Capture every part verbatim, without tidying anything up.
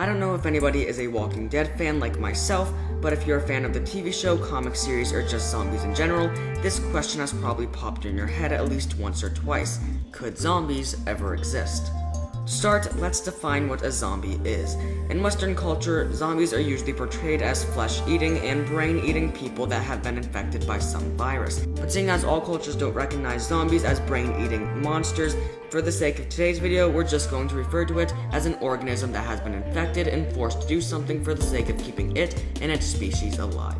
I don't know if anybody is a Walking Dead fan like myself, but if you're a fan of the T V show, comic series, or just zombies in general, this question has probably popped in your head at least once or twice. Could zombies ever exist? Start, let's define what a zombie is. In Western culture, zombies are usually portrayed as flesh-eating and brain-eating people that have been infected by some virus. But seeing as all cultures don't recognize zombies as brain-eating monsters, for the sake of today's video, we're just going to refer to it as an organism that has been infected and forced to do something for the sake of keeping it and its species alive.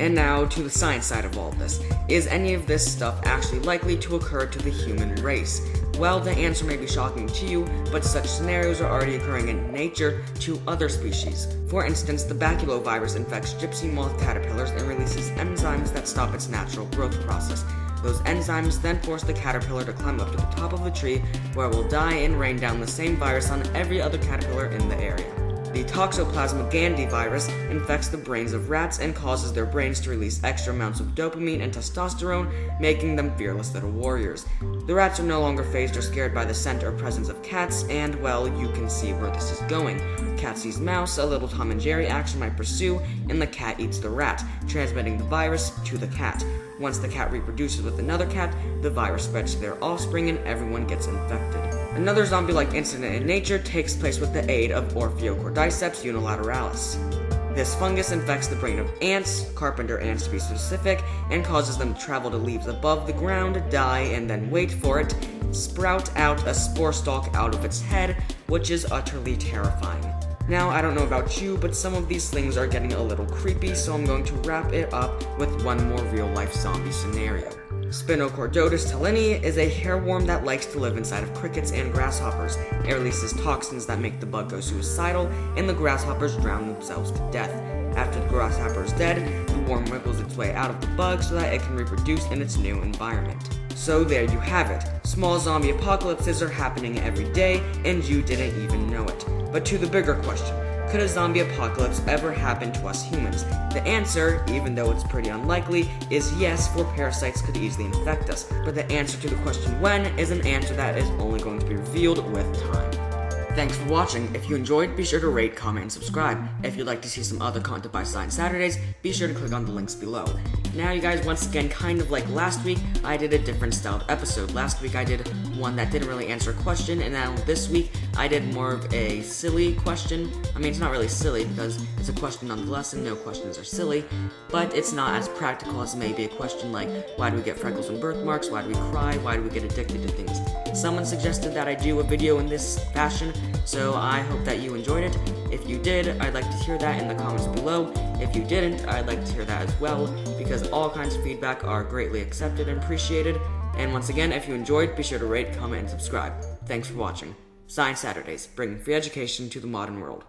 And now to the science side of all this. Is any of this stuff actually likely to occur to the human race? Well, the answer may be shocking to you, but such scenarios are already occurring in nature to other species. For instance, the baculovirus infects gypsy moth caterpillars and releases enzymes that stop its natural growth process. Those enzymes then force the caterpillar to climb up to the top of the tree, where it will die and rain down the same virus on every other caterpillar in the area. The Toxoplasma gondii virus infects the brains of rats and causes their brains to release extra amounts of dopamine and testosterone, making them fearless little warriors. The rats are no longer phased or scared by the scent or presence of cats, and, well, you can see where this is going. Cat sees mouse, a little Tom and Jerry action might pursue, and the cat eats the rat, transmitting the virus to the cat. Once the cat reproduces with another cat, the virus spreads to their offspring and everyone gets infected. Another zombie-like incident in nature takes place with the aid of Ophiocordyceps unilateralis. This fungus infects the brain of ants, carpenter ants to be specific, and causes them to travel to leaves above the ground, die, and then, wait for it, sprout out a spore stalk out of its head, which is utterly terrifying. Now, I don't know about you, but some of these things are getting a little creepy, so I'm going to wrap it up with one more real-life zombie scenario. Spinocordotis benocordotus is a hairworm that likes to live inside of crickets and grasshoppers. It releases toxins that make the bug go suicidal, and the grasshoppers drown themselves to death. After the grasshopper is dead, the worm wiggles its way out of the bug so that it can reproduce in its new environment. So there you have it. Small zombie apocalypses are happening every day, and you didn't even know it. But to the bigger question, could a zombie apocalypse ever happen to us humans? The answer, even though it's pretty unlikely, is yes, for parasites could easily infect us. But the answer to the question when is an answer that is only going to be revealed with time. Thanks for watching. If you enjoyed, be sure to rate, comment, and subscribe. If you'd like to see some other content by Science Saturdays, be sure to click on the links below. Now you guys, once again, kind of like last week, I did a different styled episode. Last week I did one that didn't really answer a question, and now this week I did more of a silly question. I mean, it's not really silly because it's a question nonetheless, and no questions are silly, but it's not as practical as maybe a question like, why do we get freckles and birthmarks? Why do we cry? Why do we get addicted to things? Someone suggested that I do a video in this fashion, so I hope that you enjoyed it. If you did, I'd like to hear that in the comments below. If you didn't, I'd like to hear that as well, because all kinds of feedback are greatly accepted and appreciated. And once again, if you enjoyed, be sure to rate, comment, and subscribe. Thanks for watching. Science Saturdays, bringing free education to the modern world.